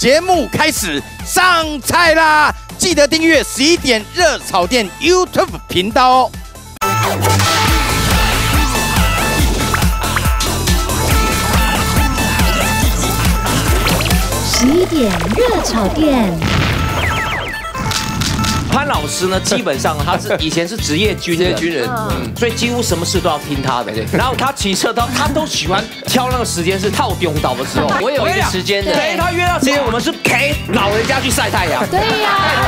节目开始上菜啦！记得订阅11点热炒店 YouTube 频道哦。11点热炒店。 潘老师呢，基本上他是以前是职业军人，所以几乎什么事都要听他的。然后他骑车，他都喜欢挑那个时间是套丢岛的时候。我有一个时间的，对，他约到时间，我们是陪老人家去晒太阳。对呀，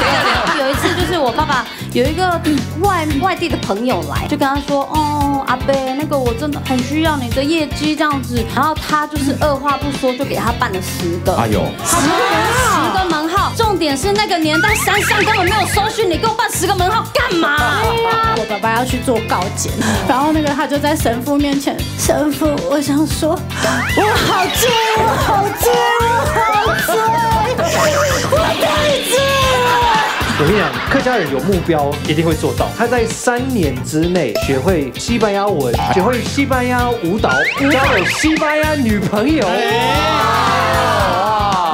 等一下，有一次就是我爸爸有一个外地的朋友来，就跟他说，哦，阿伯，那个我真的很需要你的业绩这样子。然后他就是二话不说就给他办了10个。哎呦，他就办10个门号，重点是那个年代山上根本没有收。 你给我办10个门号干嘛？我爸爸要去做高检，然后那个他就在神父面前，神父，我想说，我好醉，我好醉，我好醉，我太醉了。 我跟你讲，客家人有目标一定会做到。他在3年之内学会西班牙文，学会西班牙舞蹈，交有西班牙女朋友。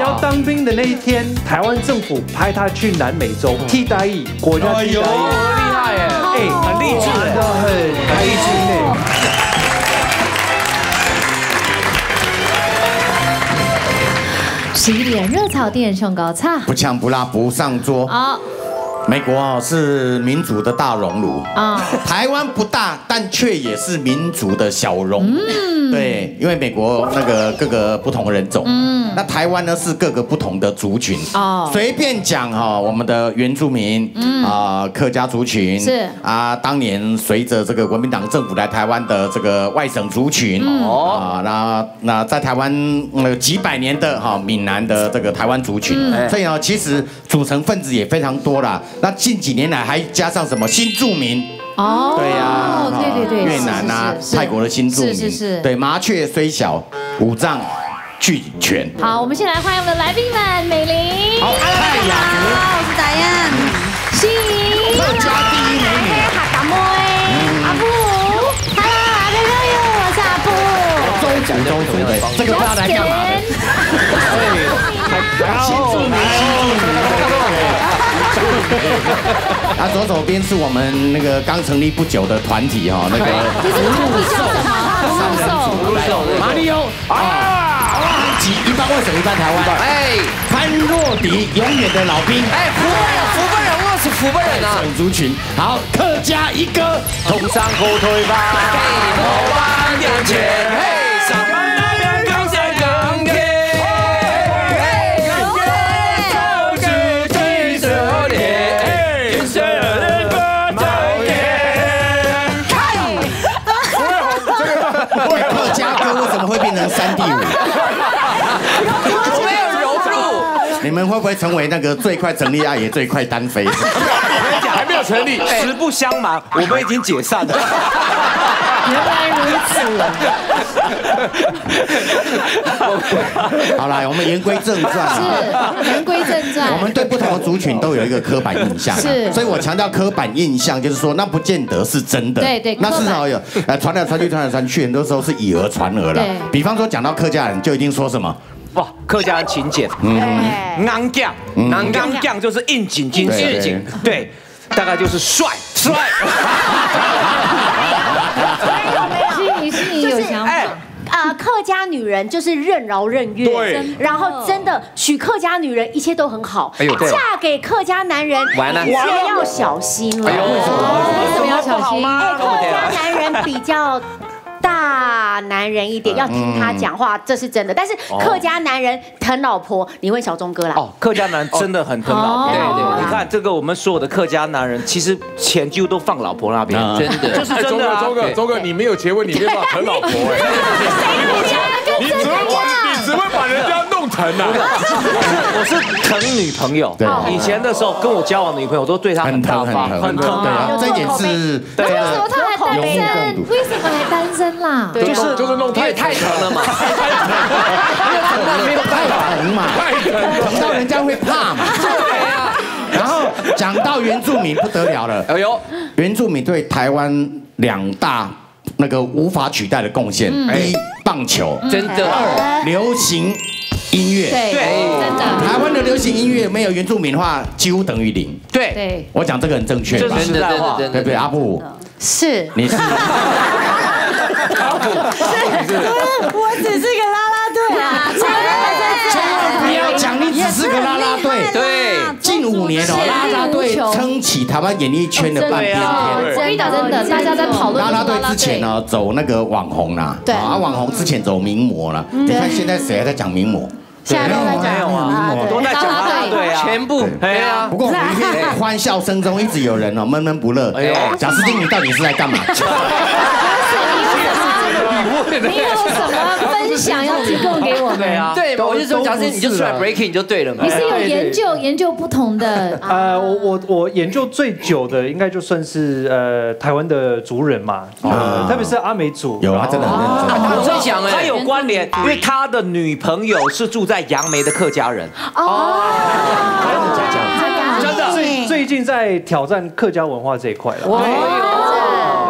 要当兵的那一天，台湾政府派他去南美洲替代役，国家替代役，厉害耶！哎，很励志哎，很励志哎。 11点热炒店上高菜，不呛不辣不上桌。啊，美国啊是民主的大熔炉啊，台湾不大，但却也是民主的小熔。对，因为美国那个各个不同人种，那台湾呢是各个不同的族群。哦，随便讲哈，我们的原住民，啊，客家族群是啊，当年随着这个国民党政府来台湾的这个外省族群。 啊，那在台湾几百年的哈闽南的这个台湾族群，所以呢，其实组成分子也非常多啦。那近几年来还加上什么新住民哦，对呀，对，越南啊，泰国的新住民，是，对，麻雀虽小，五脏俱全。好，我们先来欢迎我们的来宾们，美玲，好，艾雅，我是达燕，心怡，客家第一美女，哈达妹，阿布 ，Hello， 阿贝悠悠，我是阿布。 州的，这个大来干嘛的？新住民，新住民。啊，左手边是我们那个刚成立不久的团体哈，那个福禄寿，马里欧啊，一半外省一半台湾，哎，潘若迪永远的老兵，哎，福分人，我是福分人啊，族群，好，客家一哥，同山沟推吧，北头湾两千。 3D5， 有没有融入？你们会不会成为那个最快成立爱也最快单飞？还没有成立，实不相瞒，我们已经解散了。原来如此。好啦，我们言归正传。是，言归正传。我们对不同的族群都有一个刻板印象，是，所以我强调刻板印象，就是说那不见得是真的。对，那至少有传来传去，传来传去，很多时候是以讹传讹了。比方说讲到客家人，就一定说什么。 哇，客家人勤俭，昂将，昂将就是应景精神，对，大概就是帅。心仪有想法。 客家女人就是任劳任怨，对，然后真的娶客家女人一切都很好，嫁给客家男人一切要小心了。为什么要小心？客家男人比较。 大男人一点，要听他讲话，这是真的。但是客家男人疼老婆，你问小钟哥啦。哦，客家男人真的很疼老婆。对，你看这个，我们所有的客家男人，其实钱几乎都放老婆那边，真的。这是真的啊。钟哥，你没有结婚，你没办法疼老婆哎。你只会把，你只会把人家弄疼啊。我是疼女朋友。对。以前的时候，跟我交往的女朋友，我都对她很大方，很疼。对啊，这一点是。对啊。为什么她还单身？为什么还单身？ 啦，就是弄太疼了嘛，太疼到人家会怕嘛。对啊，然后讲到原住民不得了了，哎呦，原住民对台湾2大那个无法取代的贡献，1棒球，真的，2流行音乐，对，真的。的流行音乐没有原住民话，几乎等于零。对，我讲这个很正确吧？真的话，对不对？阿布是，你是阿布，是，我只是个拉拉队啊！千万不要讲你只是个拉拉队，对。 5年哦，拉拉队撑起台湾演艺圈的半边天。真的，大家在讨论拉拉队之前呢，走那个网红啦，啊，网红之前走名模啦。你看现在谁还在讲名模？现在没有啊，都在讲拉拉队啊，全部对啊。不过我们一欢笑声中一直有人哦，闷闷不乐。贾斯汀，你到底是在干嘛？ 你有什么分享要提供给我们？对啊，对，我就说，假设你就出来 breaking 就对了嘛。你是有研究不同的。我研究最久的应该就算是台湾的族人嘛，特别是阿美族。有啊，真的很认真。我在想，他有关联，因为他的女朋友是住在杨梅的客家人。哦，真的，最近在挑战客家文化这一块了。哇，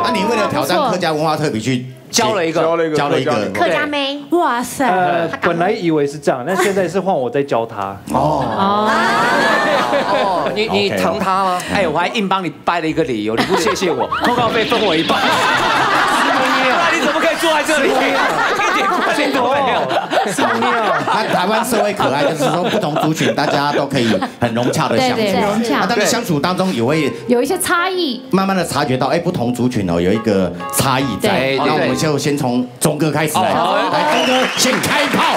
那你为了挑战客家文化，特别去？ 教了一个客家妹，哇塞！本来以为是这样，但现在是换我在教她。哦，你疼她吗？哎，我还硬帮你掰了一个理由，你不谢谢我，通告费分我一半。那你怎么可以坐在这里？一点关系都没有。什么呀？台湾社会可爱，就是说不同族群大家都可以很融洽的相处。但是相处当中也会有一些差异，慢慢的察觉到，哎，不同族群哦有一个差异在。那我们。 就先从钟哥开始来，钟哥先开炮。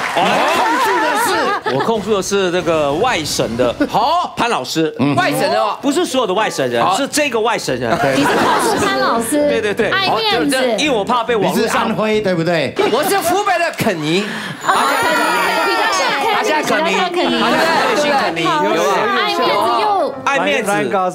我控诉的是那个外省的，好潘老师，外省的不是所有的外省人，是这个外省人。你是控诉潘老师？对对对，爱面子，因为我怕被网络上。安徽对不对？我是湖北的肯尼。比较像肯尼，爱面子又。 爱面子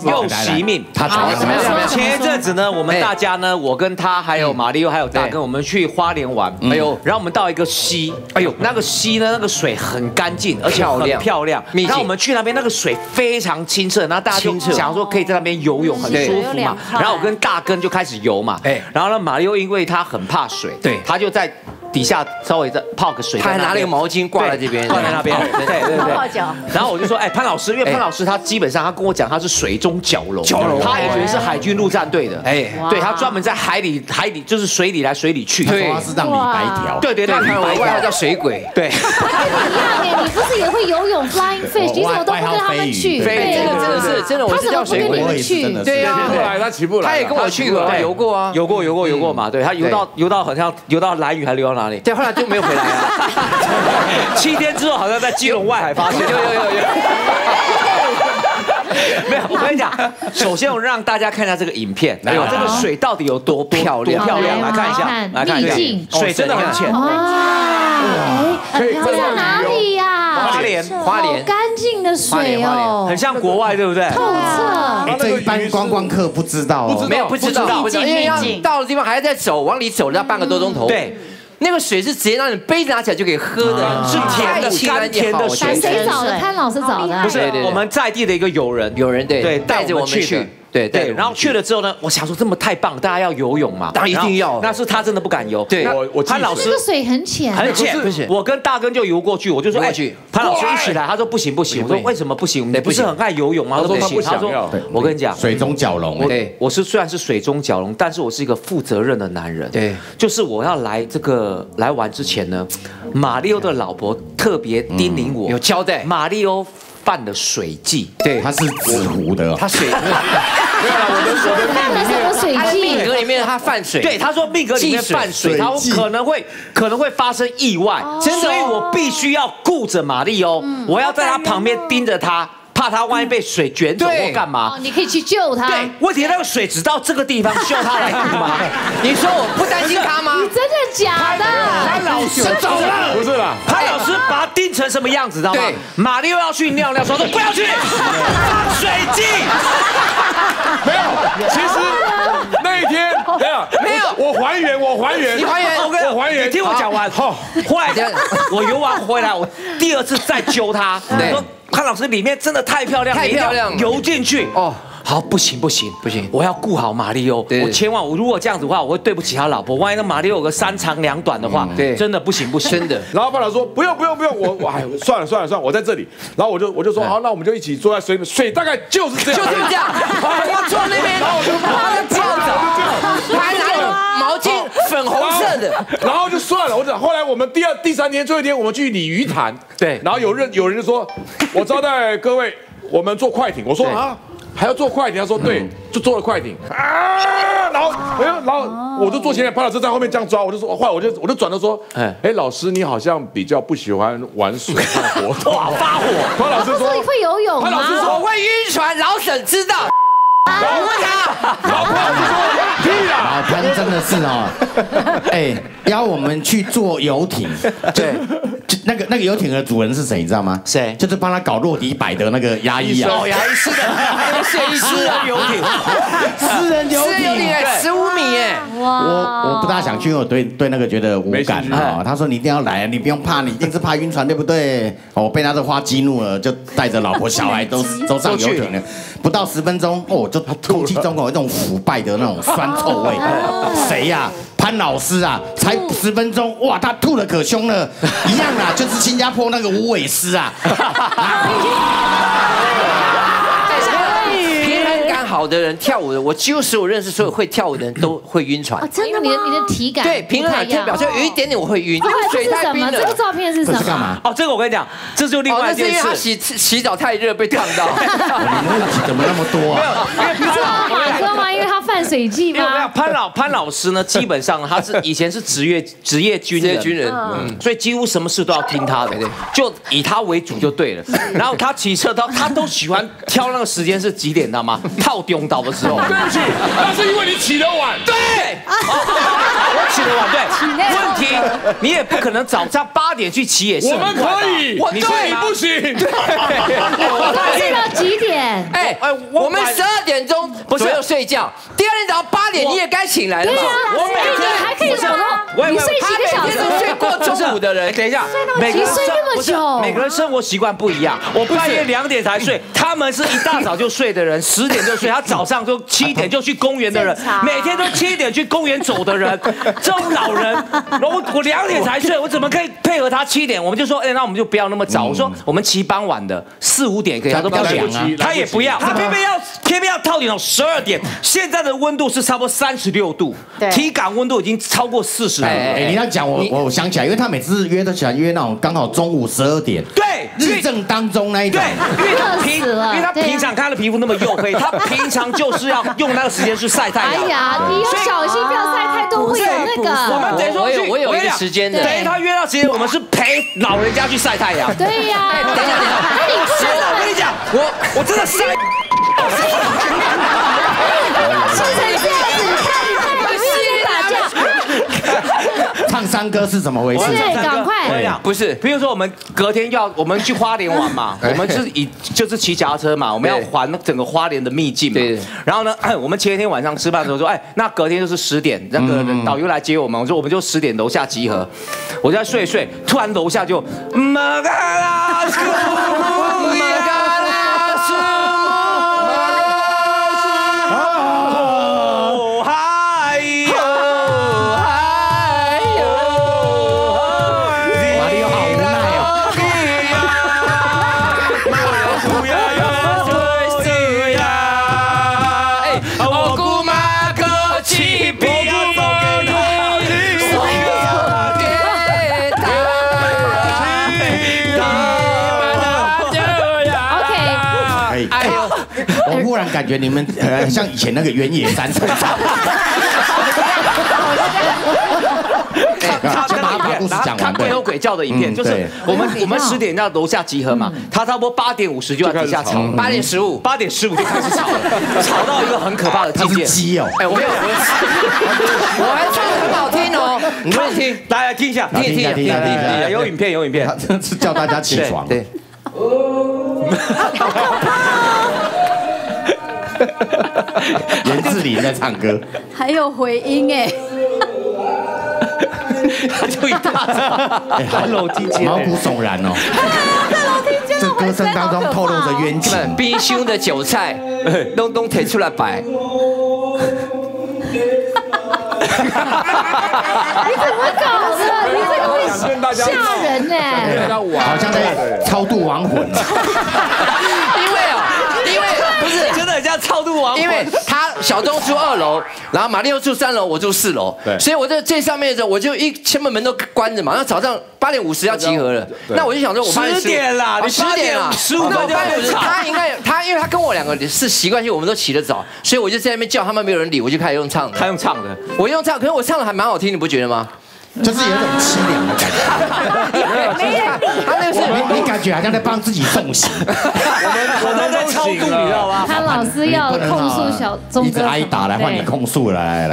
又惜命，他怎么样？前一阵子呢，我们大家呢，我跟他还有马里奥还有大哥，我们去花莲玩，哎呦，然后我们到一个溪，哎呦，那个溪呢，那个水很干净，而且很漂亮。然后我们去那边，那个水非常清澈，然后大家就想说可以在那边游泳，很舒服嘛。然后我跟大哥就开始游嘛，然后呢，马里奥因为他很怕水，对，他就在。 底下稍微再泡个水，他还拿了一个毛巾挂在这边，挂在那边，对。泡脚。然后我就说，哎，潘老师，因为潘老师他基本上他跟我讲他是水中蛟龙，他以前是海军陆战队的，哎，对他专门在海里就是水里来水里去，对，他是让你白条，对，让你白条，外号叫水鬼，对。一样哎，你不是也会游泳 ，flying fish， 你怎么都不跟他们去？对，真的，我是叫水鬼，对啊，后来他起步了，他也跟我去过，游过啊，游过嘛，对他游到好像游到兰屿还游到哪？ 对，后来就没有回来了。7天之后，好像在基隆外海发生。有。没有，我跟你讲，首先我让大家看一下这个影片，然后这个水到底有多漂亮，来看一下，来看一下，水真的很浅。哇，在哪里呀？ 花莲，干净的水哦，很像国外，对不对？透彻。这一般观光客不知道，没有不知道，因为要到的地方还要再走，往里走要半个多钟头。对。 那个水是直接让你杯子拿起来就可以喝的，是甜的，甘甜的水。谁找的？潘老师找的。不是，我们在地的一个友人对，带着我们去。 对，然后去了之后呢，我想说这么太棒，大家要游泳嘛，当然一定要。那是他真的不敢游。对，我潘老师这个水很浅。我跟大根就游过去，我就说哎，潘老师一起来，他说不行。我说为什么不行？你不是很爱游泳吗？他说不行。他说我跟你讲，水中蛟龙。对，我是虽然是水中蛟龙，但是我是一个负责任的男人。对，就是我要来玩之前呢，马里欧的老婆特别叮咛我，有交代，马里欧。 犯了水剂，对，他是紫湖的，他水，对啊，我犯了什么水剂？命格里面他犯水，对，他说命格里面犯水，他可能会发生意外，所以我必须要顾着玛丽哦，我要在他旁边盯着他。 怕他万一被水卷走或干嘛？你可以去救他。对，问题那个水只到这个地方，救他来干嘛？你说我不担心他吗？你真的假的？潘老师走了，不是啦，潘老师把他盯成什么样子，知道吗？马里又要去尿尿，说不要去，放水镜。没有，其实那一天没有，我还原，你还原，听我讲完。后来我游完回来，我第2次再揪他，我说。 潘老师，里面真的太漂亮了，游进去哦！好，不行，我要顾好马里欧，我千万，我如果这样子的话，我会对不起他老婆。万一那马里欧有个三长两短的话，对，真的不行，真的。然后班长说不用，我哎算了，我在这里。然后我就说好，那我们就一起坐在水大概就是这样，我坐那边，然后我就这样。 毛巾粉红色的，然后就算了。我讲，后来我们第三天最后一天，我们去鲤鱼潭，对。然后有人就说，我招待各位，我们坐快艇。我说啊，还要坐快艇？他说对，就坐了快艇。啊，然后我就坐前面，潘老师在后面这样抓，我就说，后来我就转头说，哎，老师你好像比较不喜欢玩水看活动，发火。潘老师说你会游泳吗？潘老师说我会晕船，老沈知道。 我问他，老潘就说屁啦！老潘真的是哦，哎，邀我们去坐游艇，对，那个游艇的主人是谁，你知道吗？谁？就是帮他搞落底摆的那个牙医啊，哦，牙医是的，还有私人游艇，私人游艇哎，15米哎，我不大想去，因为我对那个觉得无感啊。他说你一定要来，你不用怕，你一定是怕晕船，对不对？我被他的话激怒了，就带着老婆小孩都上游艇了，不到10分钟哦。 空气中有那种腐败的那种酸臭味，谁呀？潘老师啊，才10分钟，哇，他吐的可凶了，一样啊，就是新加坡那个无尾狮啊。平衡感好的人跳舞的，我几乎所有认识所有会跳舞的人都会晕船。真的吗？你的体感对平衡感就表示有一点点我会晕，水太冰了。这个照片是什么？干嘛？哦，这个我跟你讲，这就另外一件事。洗澡太热被烫到。你问题怎么那么多啊？ 水剂吗？潘老师呢，基本上他是以前是职业军人，所以几乎什么事都要听他的，就以他为主就对了。然后他骑车，他都喜欢挑那个时间是几点，知道吗？套中岛的时候。对不起，那是因为你起得晚。对，我起得晚，对。问题你也不可能早上8点去骑也是。我们可以，我对你不行。对，我睡到几点？哎，我们12点钟不是要睡觉。 第二天早上8点你也该醒来了嘛？我每天还可以走到，你睡几个小时？他每天睡过中午的人，等一下，每个人生活习惯不一样。我半夜2点才睡，他们是一大早就睡的人，10点就睡。他早上都7点就去公园的人，每天都7点去公园走的人，这种老人，然后我2点才睡，我怎么可以配合他7点？我们就说，哎，那我们就不要那么早。我说我们骑傍晚的4、5点可以，他都不要，他也不要，他偏偏要套顶到12点。现在的 温度是差不多36度，体感温度已经超过40度。哎，你要讲我想起来，因为他每次约都喜欢约那种刚好中午12点，对，日正当中那一种。对，因为他平常他的皮肤那么黝黑，他平常就是要用那个时间去晒太阳。哎呀，你要小心不要晒太多，会有那个。我们等于说去，我有一个时间的，等于他约到时间，我们是陪老人家去晒太阳。对呀，哎，等一下，我跟你讲，我真的晒。 唱山歌是怎么回事？对，赶快！不是，比如说我们隔天我们去花莲玩嘛，我们是就是骑脚踏车嘛，我们要环整个花莲的秘境嘛。对。然后呢，我们前一天晚上吃饭的时候说，哎，那隔天就是10点，那个导游来接我们，我说我们就10点楼下集合。我在睡，突然楼下就玛嘎拉苏，玛嘎拉苏，玛嘎拉苏。 突然感觉你们像以前那个原野山村长，他鬼吼鬼叫的影片，就是我们10点到楼下集合嘛，他差不多8点50就在底下吵，8点15就开始吵了，吵到一个很可怕的境界。鸡哦，哎，我还唱得很好听哦，你们听，大家听一下，听一下，有影片，他是叫大家起床，对。 袁志玲在唱歌，还有回音哎，他就一大早，毛骨悚然哦，在楼梯间。这歌声当中透露着冤情。冰箱的韭菜，东提出来摆。你怎么搞的？你这个会吓人呢！好像在超度亡魂。因为不是真的很像超度亡魂，因为他小东住2楼，然后马力欧住3楼，我住4楼，所以我在最上面的时候，我就门都关着嘛，那早上8点50要集合了，那我就想说，我10点啦，你10点啦，15分就8点50，他因为他跟我2个是习惯性，我们都起得早，所以我就在那边叫他们，没有人理，我就开始用唱的，他用唱的，我用唱，可是我唱的还蛮好听，你不觉得吗？ 就是有一种凄凉的感觉，没人理他，那是你感觉好像在帮自己送行，我们在超度，你知道吗？潘老师要控诉小钟哥，挨打来换你控诉来，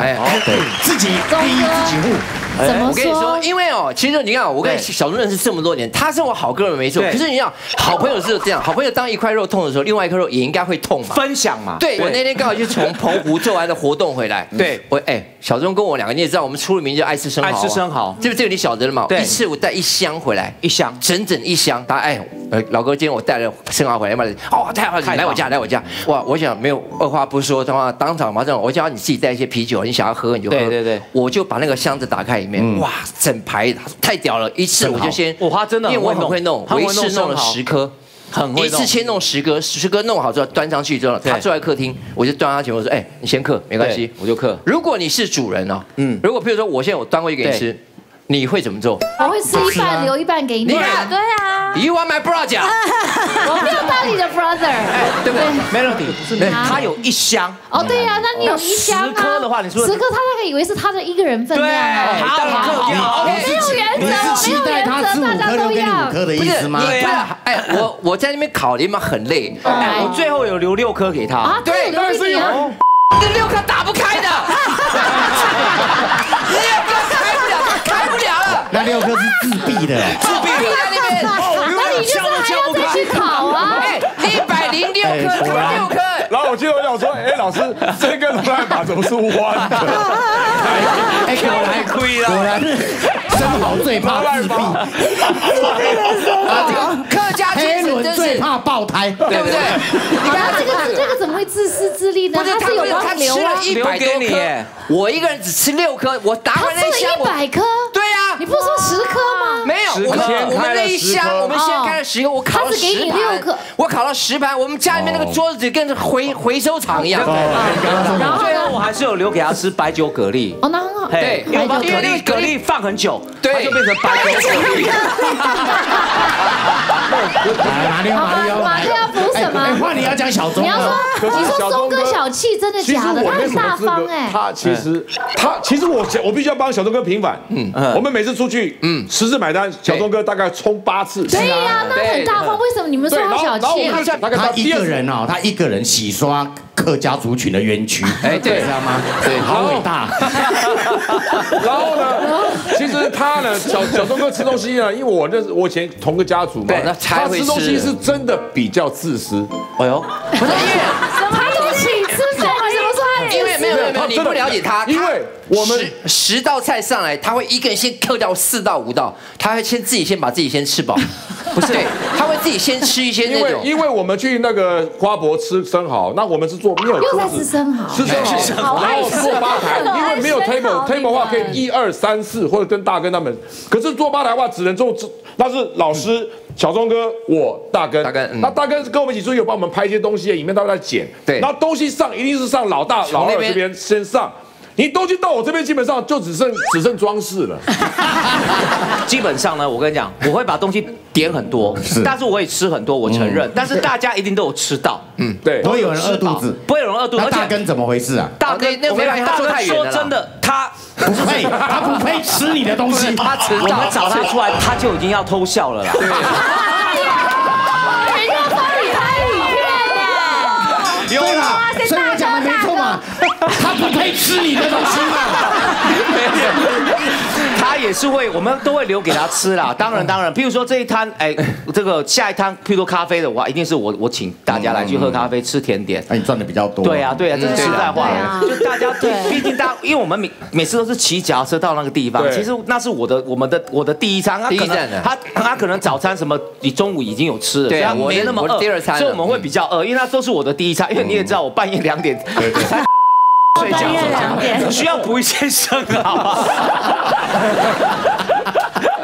对，自己第一自己护。怎么我跟你说，因为哦，其实你看，我跟小钟认识这么多年，他是我好哥们没错，可是你想，好朋友是这样，好朋友当一块肉痛的时候，另外一块肉也应该会痛嘛，分享嘛。对，我那天刚好去从澎湖做完的活动回来，对我小钟跟我2个，你也知道，我们出了名就爱吃生蚝，爱吃生蚝。 好，这个你晓得了嘛？一次我带1箱回来，整整一箱。他老哥，今天我带了生蚝回来，妈的，哦，太好了，来我家。哇，我想没有二话不说的话，当场马上，我叫你自己带一些啤酒，你想要喝你就喝。对，我就把那个箱子打开，里面哇，整排太屌了！一次我就先，他真的，因为我很会弄，我一次弄了10颗。 一次先弄10个弄好之后端上去之后，他坐在客厅，我就端他前面说：“哎，你先嗑，没关系，我就嗑。”如果你是主人哦，如果譬如说我现在端过去给你吃，你会怎么做？我会吃一半留一半给你。对啊 ，You are my brother， 我没有当你的 brother， 哎，对不对 ？Melody， 他有1箱。哦，对呀，那你有1箱吗？10颗的话，你说10颗，他大概以为是他的1个人分量。对，他嗑掉，没有原则，没有原则，大家都要。不是，对啊，哎，我在那边烤的嘛，很累。哎，我最后有留6颗给他。啊，对，当然是有。这6颗打不开的。 那6颗是自闭的，在那边，那你就是还要再去考啊！106颗，6颗。然后我就想说，哎，老师，这个赖把怎么是弯的？哎，果然生蚝最怕自闭，客家精神最怕爆胎，对不对？你看这个怎么会自私自利呢？他是有他吃了100多颗，我1个人只吃6颗，我打完那箱我100颗，对呀，你不说10颗吗？没有，我们那一箱，我们先开了10颗，我烤了10盘，我烤了10盘，我们家里面那个桌子跟回收厂一样。然后最后我还是有留给他吃白酒蛤蜊，哦，那很好，对，因为那个蛤蜊放很久。 对，就变成8个。马力欧要补什么？换你要讲小钟。你要说，你说钟哥小气，真的假的？他很大方哎。他其实我必须要帮小钟哥平反。我们每次出去，10次买单，小钟哥大概冲8次。对呀，那很大方，为什么你们说他小气？他1个人哦，他1个人洗刷客家族群的冤屈。哎，对，知道吗？对，好伟大。然后呢？其实他呢，小钟哥吃东西呢，因为我以前同个家族嘛，他吃东西是真的比较自私。哎呦，不是因为他都请吃饭，你怎么说他？因为没有，你不了解他。因为我们10道菜上来，他会1个人先扣掉4到5道，他会自己先把自己先吃饱。不是，他会自己先吃一些那种。因为我们去那个花博吃生蚝，那我们是做没有桌子，吃生蚝，然后坐吧台，因为没有 table 的话可以1、2、3、4，或者跟大根他们。可是坐吧台的话，只能做那是老师、小钟哥、我、大根。那大根跟我们一起出去，有帮我们拍一些东西，影片他在剪。对，然后东西上一定是上老大、老二这边先上。 你东西到我这边，基本上就只剩装饰了。基本上呢，我跟你讲，我会把东西点很多，但是我也吃很多，我承认。但是大家一定都有吃到，对，不会有人饿肚子，不会有人饿肚子。大根怎么回事啊？大根，我跟你说，说真的，他不配吃你的东西。他迟早我们找他出来，他就已经要偷笑了啦。 对啦，所以我讲的没错嘛，他不配吃你的东西嘛。他也是会，我们都会留给他吃啦。当然，譬如说这一摊，哎，这个下一摊，譬如说咖啡的话，一定是我请大家来去喝咖啡、吃甜点。那你赚的比较多。对啊，这是实在话。就大家，毕竟大，因为我们每次都是骑脚车到那个地方，其实那是我的第一餐。他可能早餐什么，你中午已经有吃了，对啊，没那么饿。第二餐，所以我们会比较饿，因为那都是我的第一餐。因为你也知道，我半夜2点。 睡觉，需要补一些肾，好吧？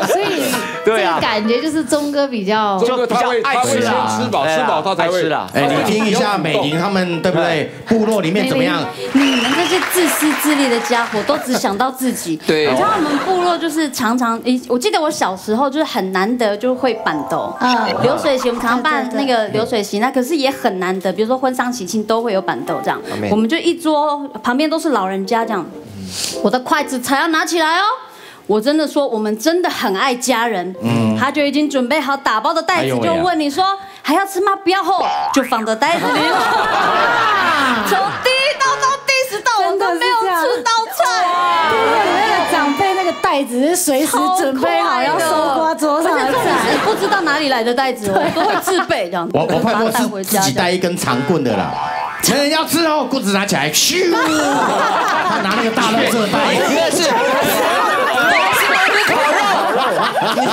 所以，对啊，感觉就是钟哥比较，就比较爱吃啦，吃饱他才会吃啦。哎，你听一下美玲他们对不对？部落里面怎么样？你们这些自私自利的家伙，都只想到自己。对，你知道我们部落就是常常，我记得我小时候就是很难得就会板斗，流水席我们常常办那个流水席，那可是也很难得，比如说婚丧喜庆都会有板斗这样，我们就一桌旁边都是老人家这样，我的筷子才要拿起来哦。 我真的说，我们真的很爱家人。嗯，他就已经准备好打包的袋子，就问你说还要吃吗？不要后，就放在袋子里了。从第一道到第10道，我们都没有吃到菜。对，那个长辈那个袋子是随时准备好要收刮桌上的菜，不知道哪里来的袋子，我都会自备这样。我怕我是自己带一根长棍的啦。 没人要吃哦，棍子拿起来，咻！他拿那个大垃圾袋，真的是，烤肉，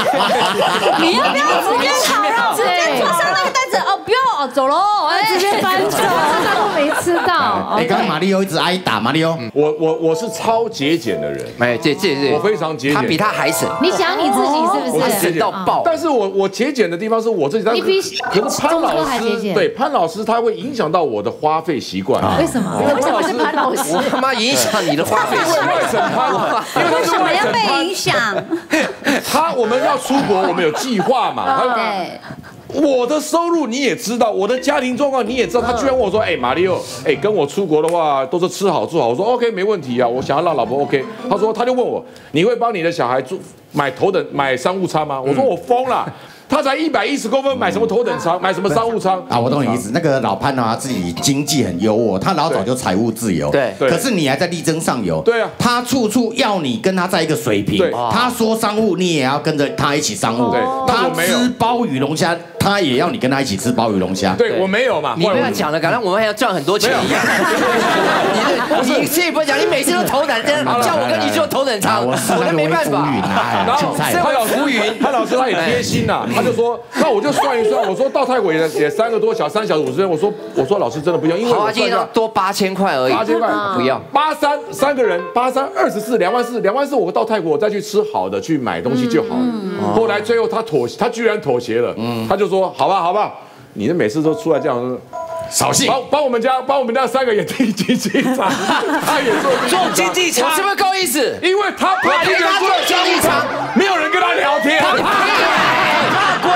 你要不要直接烤肉？直接坐上那个袋子哦，不要哦，走喽，哎，直接搬走，都没吃到。哎，刚刚马里欧一直挨打，马里欧，我是超节俭的人，哎，节俭，我非常节俭，他比他还省。你想你自己是不是？省到爆。但是我节俭的地方是我自己，你比潘老师对潘老师他会影响到我的花。 花费习惯为什么？为什么是潘老师？我他妈影响你的花费习惯，为什么要被影响？我们要出国，我们有计划嘛？对。我的收入你也知道，我的家庭状况你也知道。他居然问我说：“哎，马里奥，哎，跟我出国的话都是吃好住好。”我说 ：“OK， 没问题啊，我想要让老婆 OK。”他说：“他就问我，你会帮你的小孩买商务舱吗？”我说：“我疯了。” 他才110公分，买什么头等舱，买什么商务舱啊？我懂你意思。那个老潘啊，自己经济很优渥，他老早就财务自由。对，可是你还在力争上游。对啊，他处处要你跟他在一个水平。对，他说商务，你也要跟着他一起商务。对，他吃鲍鱼龙虾，他也要你跟他一起吃鲍鱼龙虾。对，我没有嘛。你不要讲了，感觉我们还要赚很多钱一样。你这也不讲，你每次都头等舱，叫我跟你坐头等舱，我都没办法。然后潘老师他也贴心呐。 他就说，那我就算一算，我说到泰国也3个多小时，3小时50分。我说老师真的不用，因为我今天多8000块而已，8000块不要，83，3个人8324，24000，24000我到泰国我再去吃好的，去买东西就好了。后来最后他居然妥协了，他就说好吧，你这每次都出来这样。 扫兴，帮我们家3个也订经济舱，他也做经济舱，是不是够意思？因为他怕一个人做经济舱，没有人跟他聊天，他怕鬼。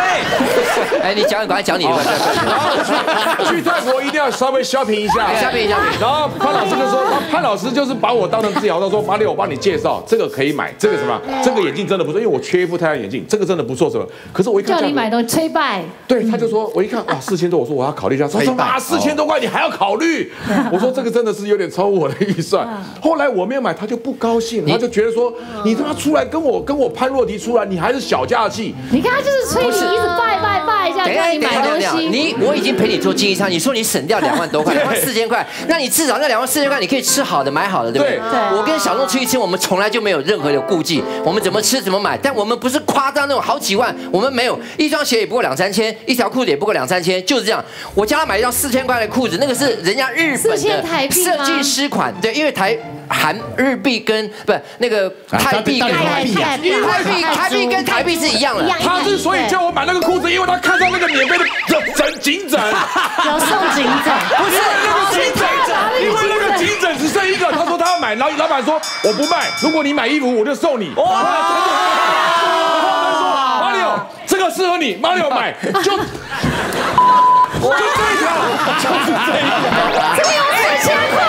哎，你讲，赶快讲你的。然后去泰国一定要稍微 shopping 一下 ，shopping。然后潘老师就说，潘老师就是把我当成自己好，他说马里，我帮你介绍，这个可以买，这个什么，这个眼镜真的不错，因为我缺一副太阳眼镜，这个真的不错什么。可是我一看叫你买都催败。对，他就说，我一看哇4000多，我说我要考虑一下催败。 4000多块，你还要考虑？我说这个真的是有点超我的预算。后来我没有买，他就不高兴，他就觉得说你他妈出来跟我潘若迪出来，你还是小家气。你看他就是催你一直拜一下，让你买东西。我已经陪你做经济舱，你说你省掉2万多块，24000块，那你至少那24000块你可以吃好的、买好的，对不对？我跟小仲出去吃，我们从来就没有任何的顾忌，我们怎么吃怎么买，但我们不是夸张那种好几万，我们没有，一双鞋也不过2、3千，一条裤子也不过2、3千，就是这样。我叫他买一张4000块的裤子，那个是人家日本的设计师款，对，因为日币跟台币跟台币是一样的。他之所以叫我买那个裤子，因为他看到那个免费的颈枕，有送颈枕，不是那个颈枕，因为那个颈枕只剩一个，他说他要买，然后老板说我不卖，如果你买衣服我就送你。哇！他说马里奥这个适合你，马里奥买就。 我就这一条，这有4000块，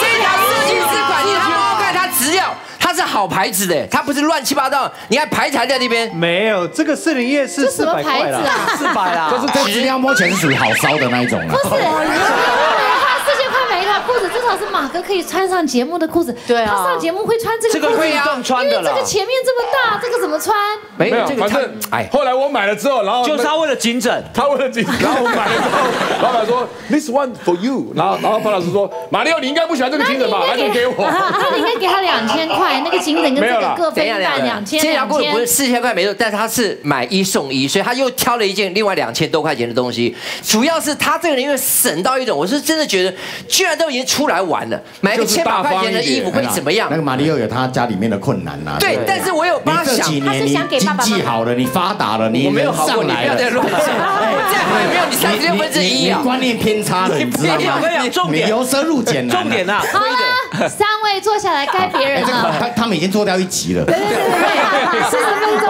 这条设计师款，你他妈看他只要它是好牌子的，它不是乱七八糟，你看牌子还在那边。没有，这个401是400块啦，400啦，就是其实要摸起来是属于好烧的那一种啦。不是，因为它4000块买一条裤子，至少是马哥可以穿上节目的裤子。对啊，他上节目会穿这个裤子，这个会穿的了。这个前面这么大，这个怎么穿？没有，反正哎，后来我买了之后，然后就是他为了紧整，他为了紧整，然后我买了之后，老板说 this one for you， 然后潘老师说马里奥你应该不喜欢这个紧整吧，那你给我，他应该给他2000块，那个紧整跟这个各分半2000。煎羊棍不是4000块没错，但是他是买1送1，所以他又挑了一件另外2000多块钱的东西。主要是他这个人因为省到一种，我是真的觉得。 居然都已经出来玩了，买个1000把块钱的衣服会怎么样？那个马里奥有他家里面的困难呐。对，但是我有帮他想，他是想给爸爸。经济好了，你发达了，你人上来了，我再买没有你36分之一啊！观念偏差了，你知道吗？重点由奢入俭难。重点啊！好了，3位坐下来该别人了。他们已经做掉1集了。对对对对，40分钟。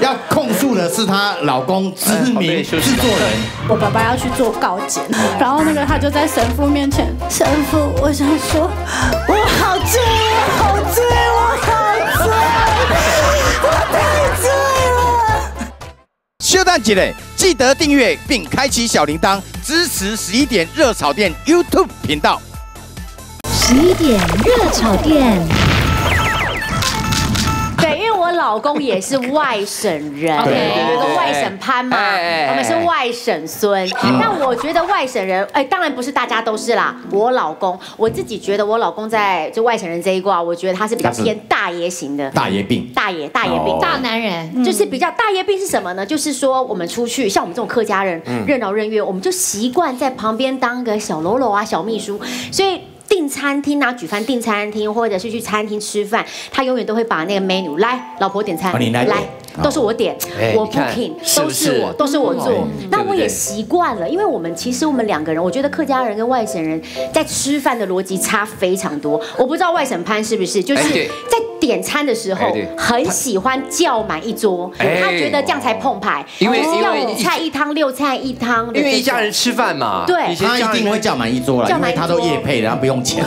要控诉的是她老公知名制作人。我爸爸要去做告检，然后那个他就在。 神父面前，神父，我想说，我好醉，好醉，我好醉，我太醉了。休蛋姐嘞，记得订阅并开启小铃铛，支持11点热炒店 YouTube 频道。11点热炒店。 老公也是外省人，有个外省潘嘛，我们是外省孙。那我觉得外省人，哎，当然不是大家都是啦。我老公，我自己觉得我老公在就外省人这一挂，我觉得他是比较偏大爷型的。大爷病，大爷病，大男人就是比较大爷病是什么呢？就是说我们出去，像我们这种客家人，任劳任怨，我们就习惯在旁边当个小喽啰啊、小秘书，所以。 订餐厅啊，举凡订餐厅，或者是去餐厅吃饭，他永远都会把那个 menu 来，老婆点餐，来，都是我点，我 booking， 都是我做。那我也习惯了，因为其实我们2个人，我觉得客家人跟外省人在吃饭的逻辑差非常多。我不知道外省潘是不是，就是在点餐的时候很喜欢叫满1桌，他觉得这样才澎湃，就是要5菜1汤6菜1汤。因为一家人吃饭嘛，对，他一定会叫满1桌了，因为他都业配，然后不用。 反正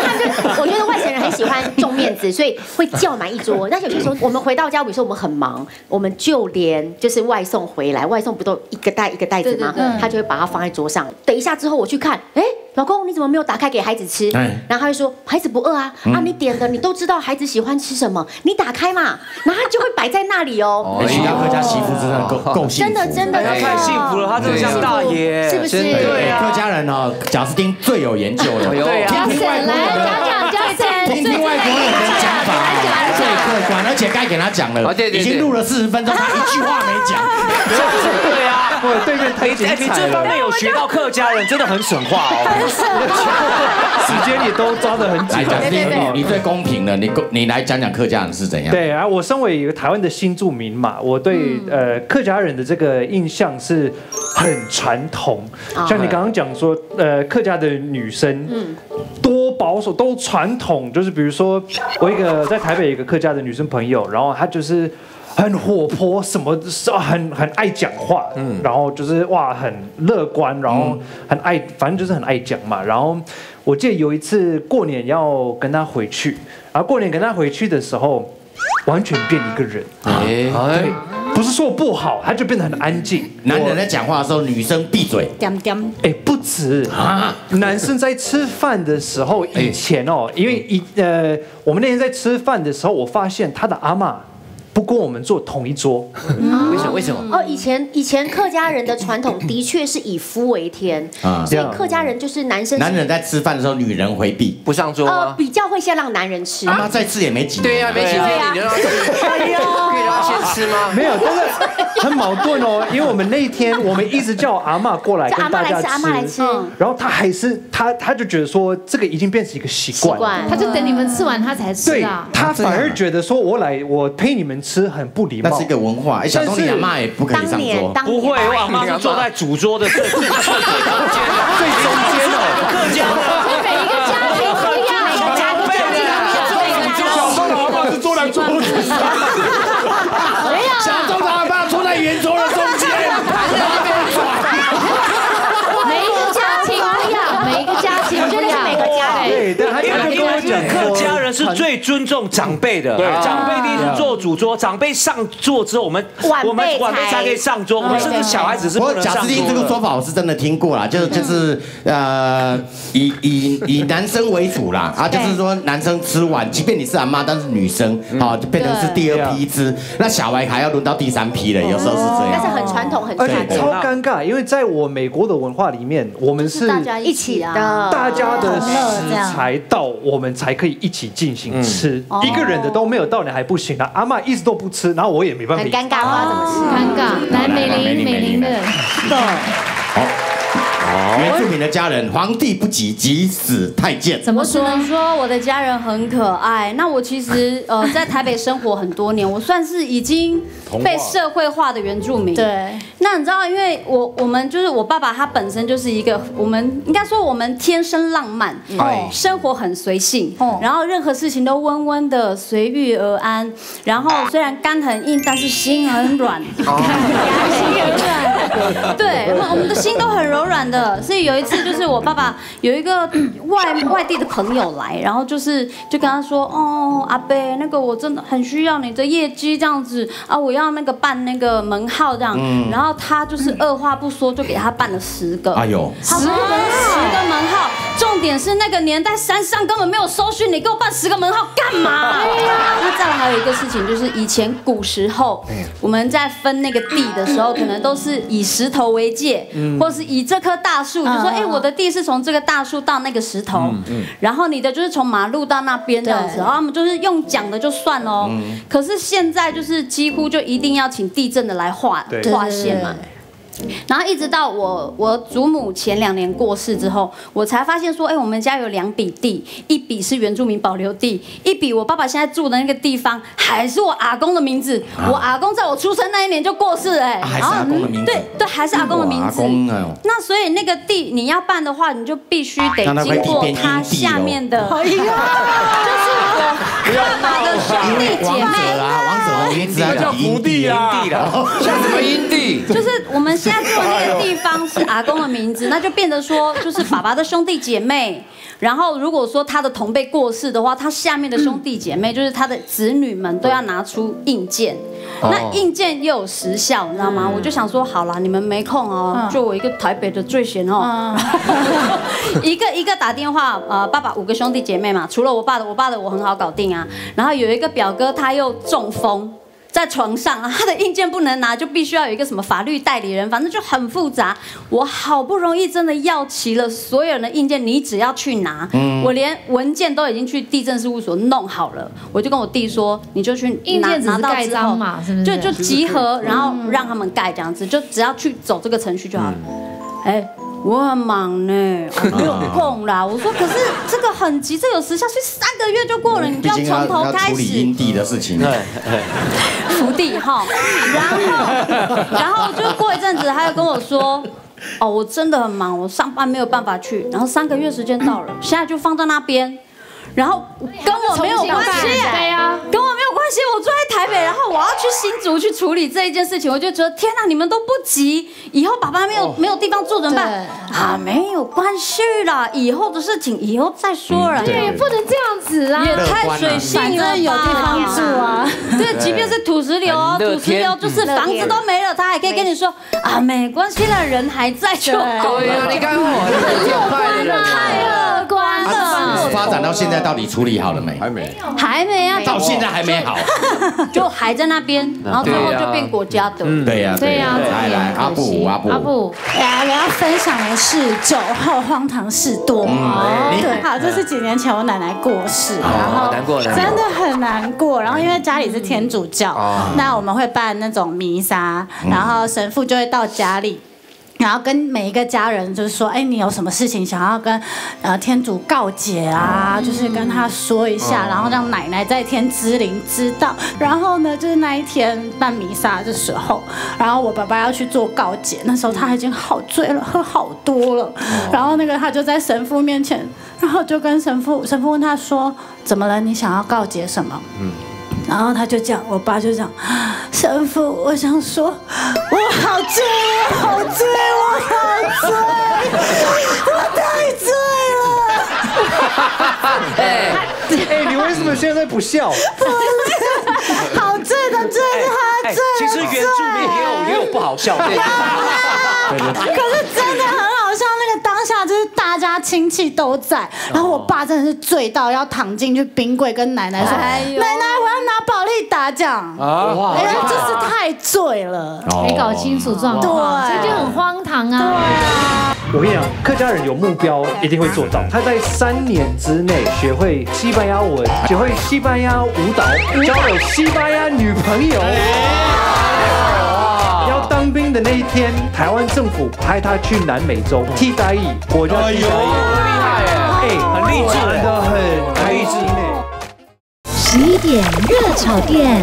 他们就，我觉得外省人很喜欢重面子，所以会叫满1桌。但是有些时候，我们回到家，比如说我们很忙，我们就连就是外送回来，外送不都一个袋子吗？他就会把它放在桌上。等一下之后，我去看，哎。 老公，你怎么没有打开给孩子吃？然后他就说孩子不饿啊，啊你点的你都知道孩子喜欢吃什么，你打开嘛，然后他就会摆在那里哦。哎呀，客家媳妇真的够幸福，真的太幸福了，她真的像大爷，是不是？对啊，客家人哦，贾斯汀最有研究了，对啊，听外国人的，听外国人的讲法最客观，而且该给他讲了，已经录了40分钟，他一句话没讲，对啊。 对对，你这方面有学到客家人真的很省话哦，时间也都抓得很紧。你最公平了，你来讲讲客家人是怎样？对啊，我身为一个台湾的新住民嘛，我对客家人的这个印象是很传统。像你刚刚讲说，客家的女生，多保守，多传统。就是比如说，我一个在台北一个客家的女生朋友，然后她就是。 很活泼，什么很爱讲话，然后就是哇很乐观，然后很爱，反正就是很爱讲嘛。然后我记得有一次过年要跟他回去，然后过年跟他回去的时候，完全变一个人。哎，不是说不好，他就变得很安静。男人在讲话的时候，女生闭嘴。哎，不止啊，男生在吃饭的时候，以前哦，因为我们那天在吃饭的时候，我发现他的阿嬷。 不跟我们坐同一桌，为什么？哦，以前客家人的传统的确是以夫为天，所以客家人就是男人在吃饭的时候，女人回避不上桌比较会先让男人吃。阿妈再吃也没几年，对呀，没几年你就让他先吃吗？没有，真的很矛盾哦，因为我们那一天我们一直叫阿妈过来跟大家吃，阿妈来吃，然后他就觉得说这个已经变成一个习惯，他就等你们吃完他才吃啊，他反而觉得说我陪你们。 吃很不礼貌，那是一个文化。小东，你阿嬤也不可以上桌，不会，我阿嬤坐在主桌的最中间哦，客家的。每一个家庭不一样，每个家都讲究。小东的阿嬤是坐在桌子上，小东的阿嬤坐在圆桌的中间，盘在那边转。每一个家庭不一样，每一个家庭，我觉得是每个家。对，但他就跟我讲，客家人是最尊重长辈的，长辈第一次做主桌，长辈上桌之后，我们晚辈才可以上桌，我们甚至小孩子是不能上桌。贾斯汀这个说法我是真的听过啦，就是以男生为主啦，啊，就是说男生吃完，即便你是阿妈，但是女生啊就变成是第二批吃，那小孩还要轮到第三批了，有时候是这样。但是很传统，很传统，而且超尴尬，因为在我美国的文化里面，我们是大家一起的，大家的食材到我们才可以一起进行吃，一个人的都没有到你还不行啊！阿嬤一直都不吃，然后我也没办法，很尴尬，怎么吃？尴尬，来美玲的，走。 原住民的家人，皇帝不急，急死太监。怎么说？我只能说我的家人很可爱。那我其实在台北生活很多年，我算是已经被社会化的原住民。对。那你知道，因为我们就是我爸爸，他本身就是一个我们应该说我们天生浪漫，生活很随性，然后任何事情都温温的，随遇而安。然后虽然肝很硬，但是心很软。心很软。对，我们的心都很柔软的。 所以有一次，就是我爸爸有一个外地的朋友来，然后就跟他说，哦，阿伯，那个我真的很需要你的业绩这样子啊，我要那个办那个门号这样，然后他就是二话不说就给他办了10个，哎呦，10个门号，重点是那个年代山上根本没有搜寻，你给我办10个门号干嘛？对呀。那再来还有一个事情就是以前古时候我们在分那个地的时候，可能都是以石头为界，或是以这棵大树就说，哎，我的地是从这个大树到那个石头，然后你的就是从马路到那边这样子，然后他们就是用讲的就算喽。可是现在就是几乎就一定要请地震的来画线嘛。 然后一直到我祖母前2年过世之后，我才发现说，哎，我们家有2笔地，1笔是原住民保留地，1笔我爸爸现在住的那个地方还是我阿公的名字。我阿公在我出生那一年就过世了，哎，还是阿公的名字。对，还是阿公的名字。那所以那个地你要办的话，你就必须得经过他下面的，就是我爸爸的兄弟姐妹啊，王者原子啊，叫福地啊，叫什么阴地？就是我们。 现在住的那个地方是阿公的名字，那就变得说，就是爸爸的兄弟姐妹。然后如果说他的同辈过世的话，他下面的兄弟姐妹，就是他的子女们都要拿出印鉴。那印鉴又有时效，你知道吗？我就想说，好啦，你们没空哦，就我一个台北的最闲哦，一个一个打电话。爸爸5个兄弟姐妹嘛，除了我爸的我很好搞定啊。然后有一个表哥，他又中风。 在床上啊，他的印鉴不能拿，就必须要有一个什么法律代理人，反正就很复杂。我好不容易真的要齐了所有人的印鉴，你只要去拿，我连文件都已经去地政事务所弄好了。我就跟我弟说，你就去拿到之后，就集合，然后让他们盖这样子，就只要去走这个程序就好了。哎。 我很忙呢，我没有空啦。我说，可是这个很急，这有时效，所以3个月就过了，你不要从头开始。处理阴地的事情，土地哈。然后就过一阵子，他又跟我说，哦，我真的很忙，我上班没有办法去。然后3个月时间到了，现在就放在那边，然后跟我没有关系，对呀，跟我没有关系。我住在台北，然后我要去新竹去处理这一件事情，我就觉得天哪，你们都不急。 以后爸爸没有地方住怎么办啊？没有关系啦，以后的事情以后再说了。对，也不能这样子啊，也太随性了，有地方住啊。对，即便是土石流哦，土石流就是房子都没了，他还可以跟你说啊，没关系啦，人还在就好。对啊，你看我，太乐观了。发展到现在到底处理好了没？还没，还没啊，到现在还没好，就还在那边，然后最后就变国家的。对呀，对呀，来阿布。 阿布，来，我要分享的是酒后荒唐事多。对，好，这是几年前我奶奶过世，然后真的很难过。然后因为家里是天主教，那我们会办那种弥撒，然后神父就会到家里。 然后跟每一个家人就是说，哎，你有什么事情想要跟天主告解啊？就是跟他说一下，然后让奶奶在天之灵知道。然后呢，就是那一天办弥撒的时候，然后我爸爸要去做告解，那时候他已经好醉了，喝好多了。然后那个他就在神父面前，然后就跟神父问他说，怎么了？你想要告解什么？然后他就这样，我爸就这样，神父，我想说，我好醉，我好醉，我好醉，我太醉了。哎，你为什么现在不笑？好醉的醉是喝醉。其实原著也有不好笑的。可是真的很好笑，那个当下就是大家亲戚都在，然后我爸真的是醉到要躺进去冰柜跟奶奶说：“奶奶，我要拿宝丽达奖。”哇，因为就是太醉了，没搞清楚状况，所以就很荒唐啊。我跟你讲，客家人有目标一定会做到。他在3年之内学会西班牙文，学会西班牙舞蹈，交了西班牙女朋友。要当兵的那一天，台湾政府派他去南美洲替代役，国家替代役。哎，很励志，真的很励志呢。11点热炒店。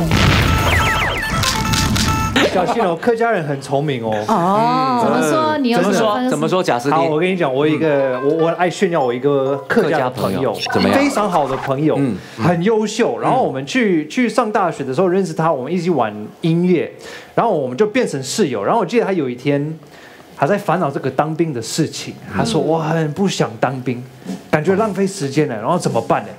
小心哦，客家人很聪明哦。哦，怎么说？你又说怎么说？贾斯汀，好，我跟你讲，我爱炫耀我一个客家朋友，怎么样？非常好的朋友，很优秀。然后我们去上大学的时候认识他，我们一起玩音乐，然后我们就变成室友。然后我记得他有一天，他在烦恼这个当兵的事情，他说我很不想当兵，感觉浪费时间了，然后怎么办呢？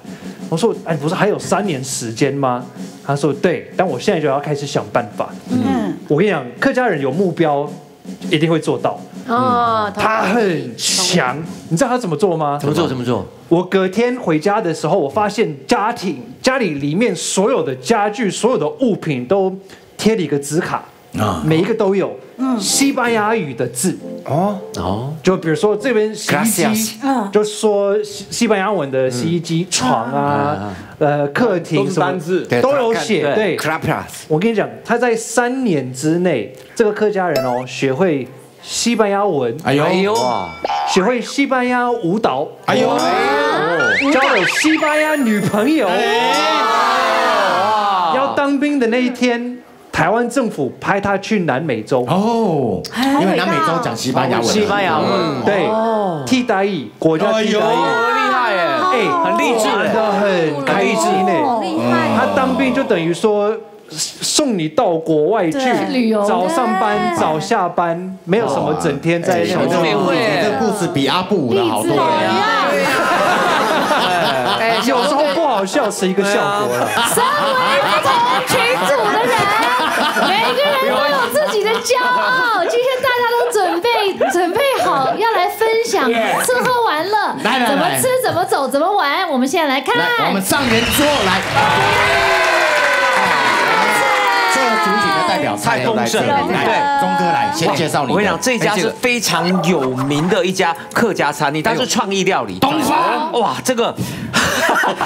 我说哎，不是还有3年时间吗？他说对，但我现在就要开始想办法。嗯。 我跟你讲，客家人有目标，一定会做到。哦，他很强，你知道他怎么做吗？怎么做？怎么做？我隔天回家的时候，我发现家里里面所有的家具、所有的物品都贴了一个字卡，每一个都有西班牙语的字。哦，就比如说这边洗衣机，就说西班牙文的洗衣机、床啊。 客厅什么都有写，对。我跟你讲，他在3年之内，这个客家人哦，学会西班牙文，哎呦，学会西班牙舞蹈，哎呦，交了西班牙女朋友。要当兵的那一天，台湾政府派他去南美洲。哦，因为南美洲讲西班牙文，西班牙文，对，替代役，国家替代役。 哎，很励志，真的很励志呢。他当兵就等于说送你到国外去旅游，早上班早下班，没有什么整天在那种。这故事比阿布舞的好多了。哎，有时候不好笑是一个效果了。身为不同群组的人，每个人都有自己的骄傲。今天大家都准备好要来分享吃喝玩乐。 怎么吃，怎么走，怎么玩？我们现在来看。来，我们上圆桌来。这个主体的代表蔡东胜，对，东哥来先介绍你。我跟你讲，这家是非常有名的一家客家餐厅，它是创意料理。东方，哇，这个。 米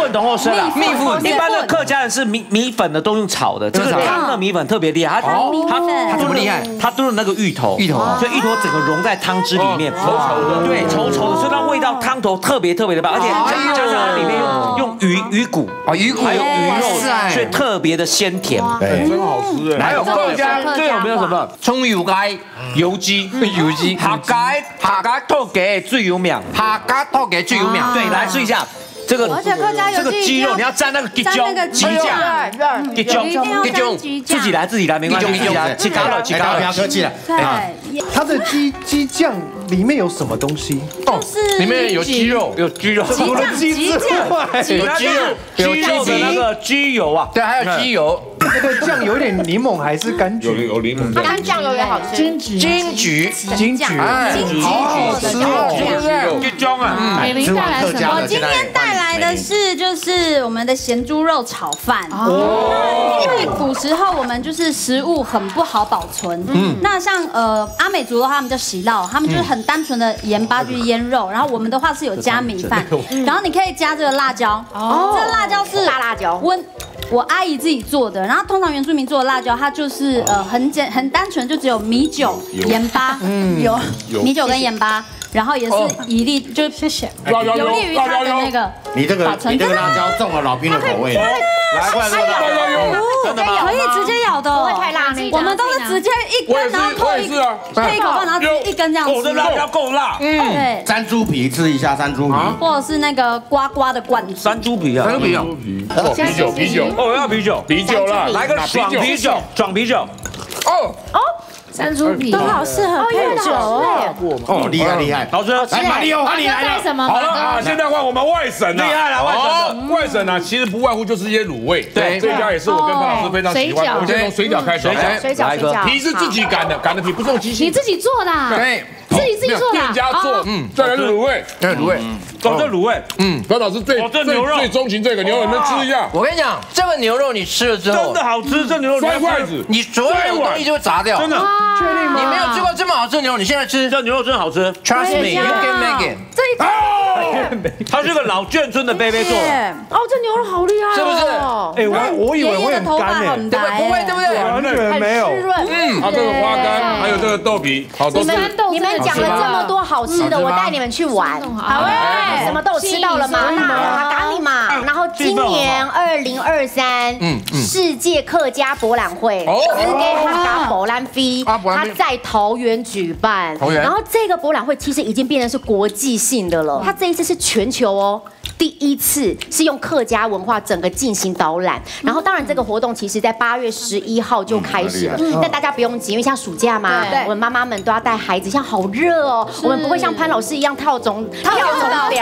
粉，一般的客家人是米粉的都用炒的，这个汤的米粉特别厉害。它怎么厉害？它炖那个芋头，所以芋头整个融在汤汁里面，稠稠的，对，稠稠的，所以它味道汤头特别的棒，而且加上它里面用鱼骨啊，鱼骨还有鱼肉，所以特别的鲜甜，真好吃哎。还有客家最有名的什么？葱油街油鸡，客家土鸡最有名，对，来试一下。 这个鸡肉你要蘸那个鸡酱，自己来没关系，自己来，不要客气了。它的鸡酱里面有什么东西？哦，里面有鸡肉，除了鸡之外，有鸡肉的那个鸡油啊，对，还有鸡油。那个酱有点柠檬还是柑橘？有柠檬。柑酱油也好吃。金桔，好好吃哦，鸡酱啊，美玲带来什么？今天带。 来的是就是我们的咸猪肉炒饭，因为古时候我们就是食物很不好保存，那像阿美族的话，他们叫洗烙，他们就是很单纯的盐巴去腌肉，然后我们的话是有加米饭，然后你可以加这个辣椒，这辣椒是大辣椒，我阿姨自己做的，然后通常原住民做的辣椒，它就是很单纯，就只有米酒、盐巴，米酒跟盐巴。 然后也是以利，就谢谢，有利于它的那个。你这个辣椒中了老兵的口味。来，快来，可以直接咬的，不会太辣。我们都是直接一根，然后扣一口饭，然后一根这样吃。我的辣椒够辣。对。山猪皮吃一下，山猪皮，或者是那个呱呱的罐子。山猪皮。啤酒，我要啤酒啦，来个爽啤酒。哦。山猪皮都好适合配酒哦，厉害厉害，老师来马里奥，马里来了，好了啊，现在换我们外省了，厉害了外省啊，其实不外乎就是一些卤味，对，这家也是我跟潘老师非常喜欢，我们先从水饺开始，水饺皮是自己擀的皮，不是用机器，你自己做的，对，自己做的，店家做，嗯，再来是卤味，卤味，找这卤味，嗯，潘老师最钟情这个牛肉，你们吃一下，我跟你讲，这个牛肉你吃了之后真的好吃，这牛肉摔筷子，你所有东西就砸掉，真的。 确定吗？你没有吃过这么好吃的牛，你现在吃这牛肉真好吃。Trust me, you can make it。这一道，它是个老眷村的贝贝做。哦，这牛肉好厉害，是不是？哎，我以为会很干诶，对不对？不会，对不对？完全没有。嗯，它这个花干，还有这个豆皮，好多。你们讲了这么多好吃的，我带你们去玩，好哎，什么都吃到了嘛，那咖喱嘛。然后今年2023，世界客家博览会，世界客家博览会。 它在桃园举办，然后这个博览会其实已经变成是国际性的了。它这一次是全球哦，第一次是用客家文化整个进行导览。然后当然这个活动其实在8月11号就开始了，但大家不用急，因为像暑假嘛，我们妈妈们都要带孩子，像好热哦，我们不会像潘老师一样套中表，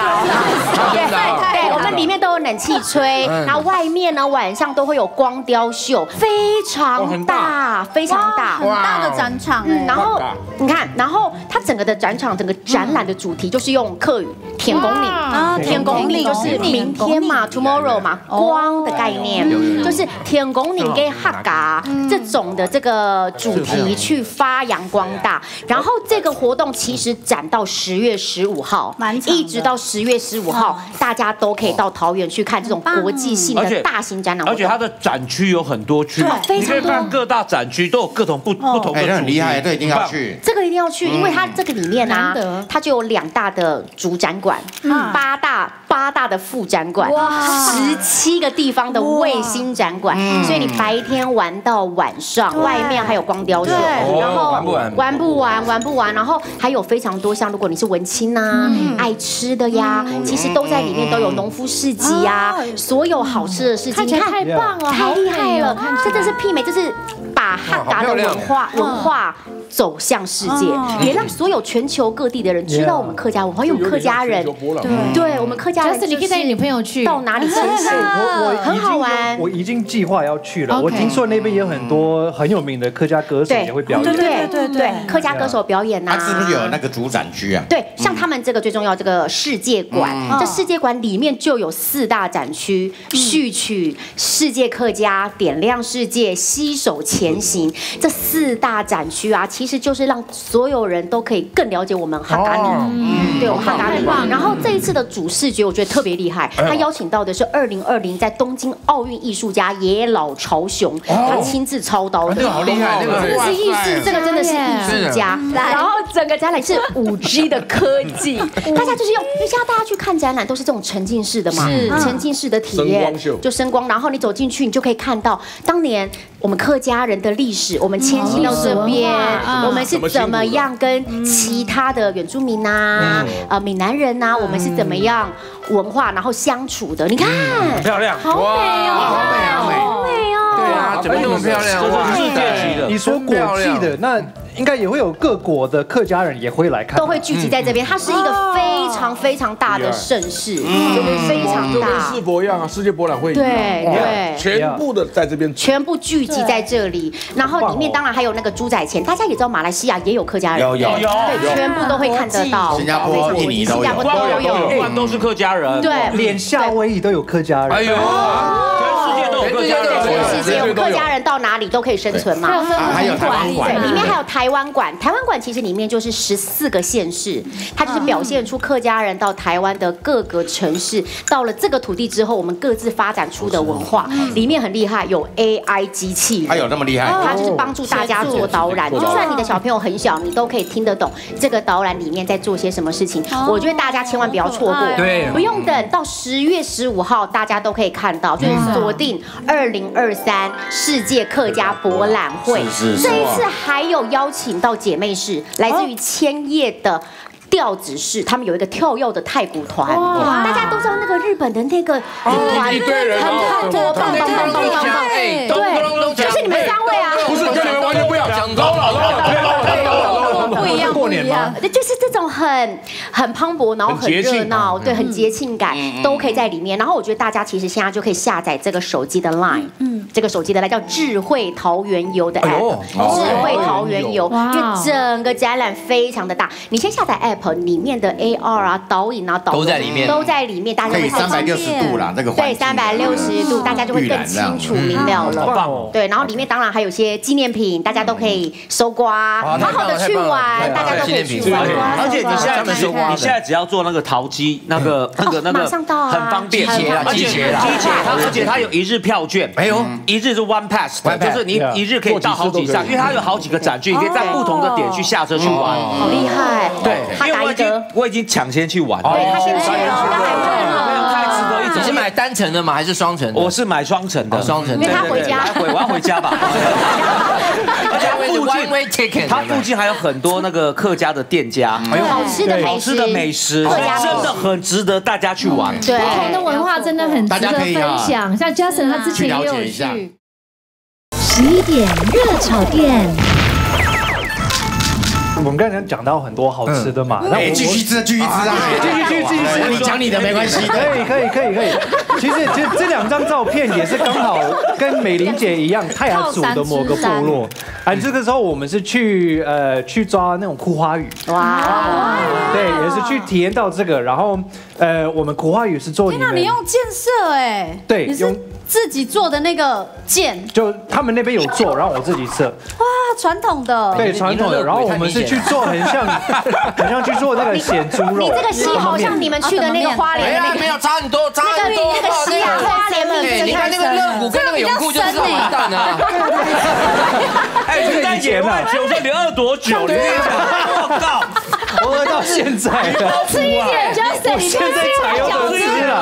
对，我们里面都有冷气吹，然后外面呢晚上都会有光雕秀，非常大，非常大，很大的。 展场，然后你看，然后它整个的展场，整个展览的主题就是用客语“天公里”啊，“天公里”就是明天嘛 ，tomorrow 嘛，光的概念，就是“天公里”给哈嘎这种的这个主题去发扬光大。然后这个活动其实展到10月15号，一直到10月15号，大家都可以到桃园去看这种国际性的大型展览。而且它的展区有很多区，你可以看各大展区都有各种不同。 这很厉害，这一定要去。这个一定要去，因为它这个里面啊，它就有2大的主展馆，8大的副展馆，17个地方的卫星展馆，所以你白天玩到晚上，外面还有光雕秀，然后玩不完，然后还有非常多像，如果你是文青啊，爱吃的呀，其实都在里面都有农夫市集呀，所有好吃的事情，你看太棒了，太厉害了，真的是媲美，就是把哈达的文化走向世界，也让所有全球各地的人知道我们客家文化。因为我们客家人，对，我们客家人就是你可以带你女朋友去到哪里吃吃，很好玩。我已经计划要去了，我听说那边也有很多很有名的客家歌手也会表演，对，客家歌手表演啊，是不是有那个主展区啊？对，像他们这个最重要，这个世界馆，这世界馆里面就有4大展区：序曲、世界客家、点亮世界、携手前行。这4大展区啊，其实就是让所有人都可以更了解我们哈嘎里，对，我们哈嘎里。然后这一次的主视觉我觉得特别厉害，他邀请到的是2020在东京奥运艺术家野老朝雄，他亲自操刀的，好厉害，这是艺术，这个真的是艺术家。然后整个展览是5G 的科技，大家就是用，因为现在大家去看展览都是这种沉浸式的嘛，沉浸式的体验，就声光，然后你走进去，你就可以看到当年我们客家人的历史，我们迁徙到这边。 我们是怎么样跟其他的原住民啊、闽南人啊，我们是怎么样文化然后相处的？你看，漂亮，好美哦，好美哦，对啊，怎么那么漂亮？哇，世界级的，你说国际的那。 应该也会有各国的客家人也会来看，都会聚集在这边。它是一个非常大的盛事，就是非常大，跟世博一样啊，世界博览会对，全部的在这边，全部聚集在这里。然后里面当然还有那个猪仔钱，大家也知道马来西亚也有客家人，有，对，全部都会看得到。新加坡、印尼都有，都是客家人，对，连夏威夷都有客家人。哎呦，全世界都有客家人。 客家人到哪里都可以生存嘛，还有台湾馆，对，里面还有台湾馆。台湾馆其实里面就是14个县市，它就是表现出客家人到台湾的各个城市，到了这个土地之后，我们各自发展出的文化。里面很厉害，有 AI 机器人，还有那么厉害，它就是帮助大家做导览，就算你的小朋友很小，你都可以听得懂这个导览里面在做些什么事情。我觉得大家千万不要错过，对，不用等到10月15号，大家都可以看到，就是锁定2023。 世界客家博览会，这一次还有邀请到姐妹市，来自于千叶的。 调子是他们有一个跳跃的太鼓团，大家都知道那个日本的那个团，一堆人，棒，对，就是你们3位啊，不是跟你们完全不一样，老了。啊，就是这种很磅礴，然后很热闹，对，很节庆感，都可以在里面。然后我觉得大家其实现在就可以下载这个手机的 LINE， 这个手机的 LINE 叫智慧桃园游的 app， 智慧桃园游，因为整个展览非常的大，你先下载 app 里面的 AR 啊、导引啊、都在里面，大家可以360度啦，那个对360度，大家就会更清楚明了了。对，然后里面当然还有些纪念品，大家都可以搜刮，好好的去玩，大家都可以去玩。而且你现在只要做那个淘机，那个很方便，而且它有一日票券，哎呦，一日是 one pass， 就是你一日可以到好几站，因为它有好几个展区，你可以在不同的点去下车去玩。好厉害！对，因为我已经抢先去玩了，对他先去玩。 你是买单层的吗？还是双层的？我是买双层的，双层。因为他回家，我要回家吧。而且它附近还有很多那个客家的店家，好吃的美食，真的很值得大家去玩。对，不同的文化真的很值得分享。像 Jason 他之前也有去。11点热炒店。 我们刚才讲到很多好吃的嘛，那我继续吃，你讲你的没关系，可以。其实这2张照片也是刚好跟美玲姐一样，泰雅族的某个部落。哎，这个时候我们是去抓那种苦花鱼，哇，对，也是去体验到这个。然后我们苦花鱼是做，天哪，你用箭射哎，对，用。 自己做的那个箭，就他们那边有做，然后我自己射。哇，传统的。对，传统的。然后我们是去做，很像去做那个咸猪肉。你这个戏好像你们去的那个花莲。没有差很多。那个戏啊，花莲米。你看那个肋骨跟那个泳裤就是完蛋啊。哎，这个野外求生你饿多久？你我靠！我饿到现在了。多吃一点 ，Jason， 你现在才有得吃了。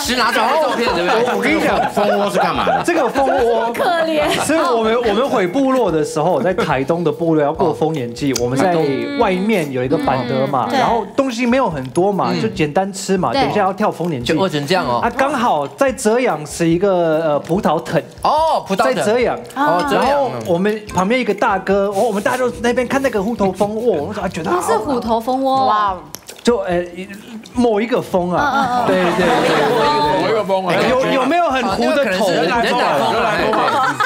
是拿着照片对不对？我跟你讲，蜂窝是干嘛的？这个蜂窝可怜。所以我们回部落的时候，在台东的部落要过丰年祭，我们在外面有一个板德嘛，然后东西没有很多嘛，就简单吃嘛。等一下要跳丰年祭，饿成这样哦。啊，刚好在遮阳是一个葡萄藤哦，葡萄藤在遮阳。哦，然后我们旁边一个大哥，我们大家就那边看那个虎头蜂窝，我觉得它是虎头蜂窝哇。 就某一个风啊，对，有没有很糊的头？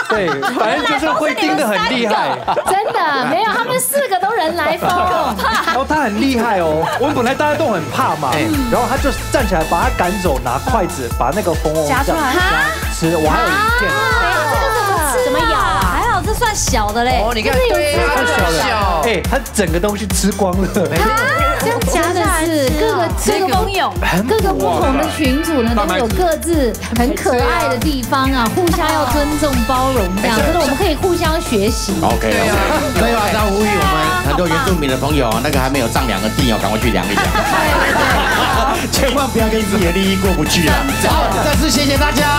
对，反正就是会盯得很厉害。真的没有，他们4个都人来疯，然后他很厉害哦。我们本来大家都很怕嘛，然后他就站起来把他赶走，拿筷子把那个蜂窝夹出来吃。我还有一件，这个怎么咬啊？ 这算小的嘞！哦，你看，对啊，小的，哎，他整个东西吃光了。啊，这样真的是各个蜂蛹，各个不同的群组呢，都有各自很可爱的地方啊，互相要尊重包容这样，真的我们可以互相学习。OK， 所以我要呼吁我们很多原住民的朋友，那个还没有丈量的地要赶快去量一量，千万不要跟自己的利益过不去啊！好，再次谢谢大家。